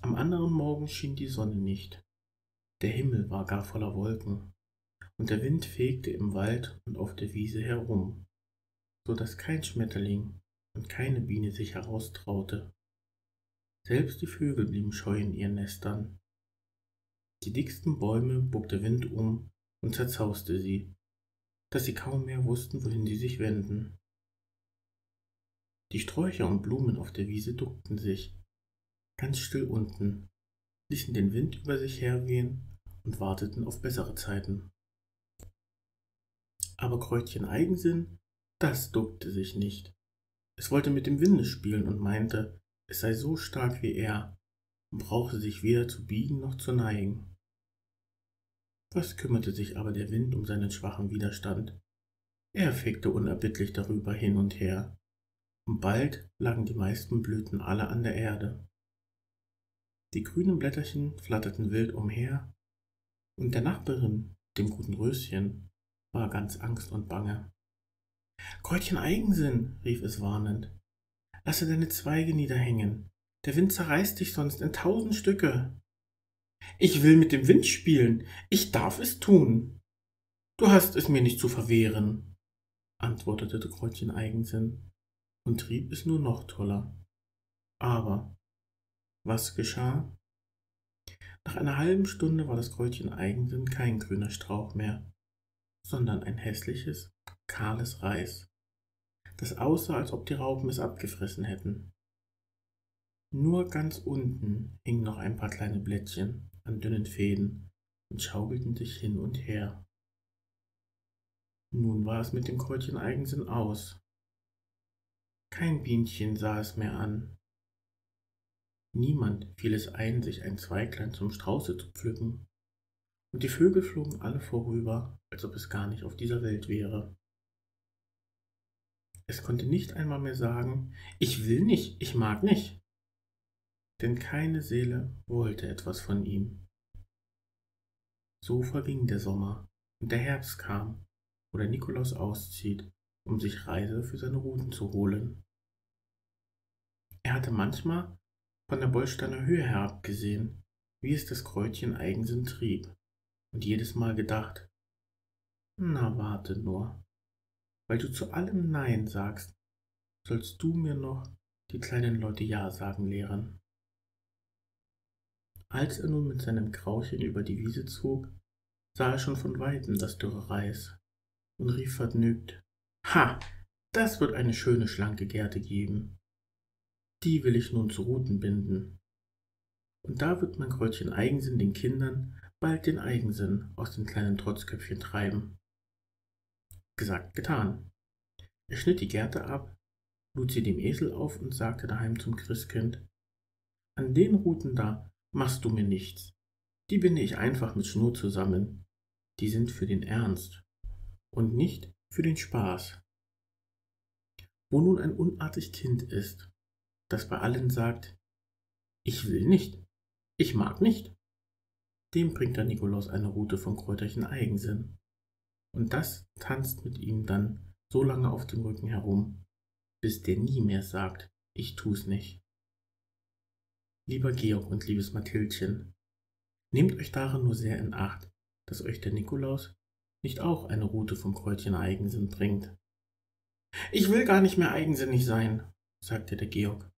Am anderen Morgen schien die Sonne nicht. Der Himmel war gar voller Wolken, und der Wind fegte im Wald und auf der Wiese herum, so dass kein Schmetterling und keine Biene sich heraustraute. Selbst die Vögel blieben scheu in ihren Nestern. Die dicksten Bäume bog der Wind um und zerzauste sie, dass sie kaum mehr wussten, wohin sie sich wenden. Die Sträucher und Blumen auf der Wiese duckten sich, ganz still unten, ließen den Wind über sich herwehen und warteten auf bessere Zeiten. Aber Kräuterchen Eigensinn, das duckte sich nicht. Es wollte mit dem Winde spielen und meinte, es sei so stark wie er und brauche sich weder zu biegen noch zu neigen. Was kümmerte sich aber der Wind um seinen schwachen Widerstand? Er fegte unerbittlich darüber hin und her, und bald lagen die meisten Blüten alle an der Erde. Die grünen Blätterchen flatterten wild umher, und der Nachbarin, dem guten Röschen, war ganz Angst und Bange. »Kräuterchen Eigensinn«, rief es warnend, »lasse deine Zweige niederhängen. Der Wind zerreißt dich sonst in 1000 Stücke.« »Ich will mit dem Wind spielen. Ich darf es tun.« »Du hast es mir nicht zu verwehren«, antwortete Kräuterchen Eigensinn und trieb es nur noch toller. Aber was geschah? Nach einer halben Stunde war das Kräuterchen Eigensinn kein grüner Strauch mehr, sondern ein hässliches, kahles Reis, das aussah, als ob die Raupen es abgefressen hätten. Nur ganz unten hingen noch ein paar kleine Blättchen an dünnen Fäden und schaukelten sich hin und her. Nun war es mit dem Kräuterchen Eigensinn aus. Kein Bienchen sah es mehr an. Niemand fiel es ein, sich ein Zweiglein zum Strauße zu pflücken, und die Vögel flogen alle vorüber, als ob es gar nicht auf dieser Welt wäre. Es konnte nicht einmal mehr sagen, »Ich will nicht, ich mag nicht«, denn keine Seele wollte etwas von ihm. So verging der Sommer, und der Herbst kam, wo der Nikolaus auszieht, um sich Reise für seine Ruten zu holen. Er hatte manchmal von der Bollsteiner Höhe herabgesehen, wie es das Kräuterchen Eigensinn trieb, und jedes Mal gedacht, »Na, warte nur, weil du zu allem Nein sagst, sollst du mir noch die kleinen Leute Ja sagen lehren.« Als er nun mit seinem Krauchen über die Wiese zog, sah er schon von Weitem das dürre Reis und rief vergnügt, »Ha, das wird eine schöne, schlanke Gerte geben. Die will ich nun zu Ruten binden. Und da wird mein Kräuterchen Eigensinn den Kindern bald den Eigensinn aus den kleinen Trotzköpfchen treiben.« Gesagt, getan. Er schnitt die Gerte ab, lud sie dem Esel auf und sagte daheim zum Christkind, »An den Ruten da machst du mir nichts. Die binde ich einfach mit Schnur zusammen. Die sind für den Ernst und nicht für den Spaß.« Wo nun ein unartig Kind ist, das bei allen sagt, »Ich will nicht, ich mag nicht«, dem bringt der Nikolaus eine Rute von Kräuterchen Eigensinn. Und das tanzt mit ihm dann so lange auf dem Rücken herum, bis der nie mehr sagt, »Ich tu's nicht.« Lieber Georg und liebes Mathildchen, nehmt euch darin nur sehr in Acht, dass euch der Nikolaus nicht auch eine Rute vom Kräuterchen Eigensinn bringt. »Ich will gar nicht mehr eigensinnig sein«, sagte der Georg,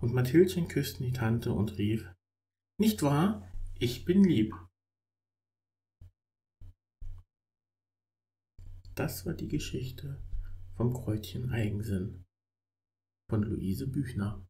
und Mathildchen küsste die Tante und rief, »Nicht wahr? Ich bin lieb.« Das war die Geschichte vom Kräuterchen Eigensinn von Luise Büchner.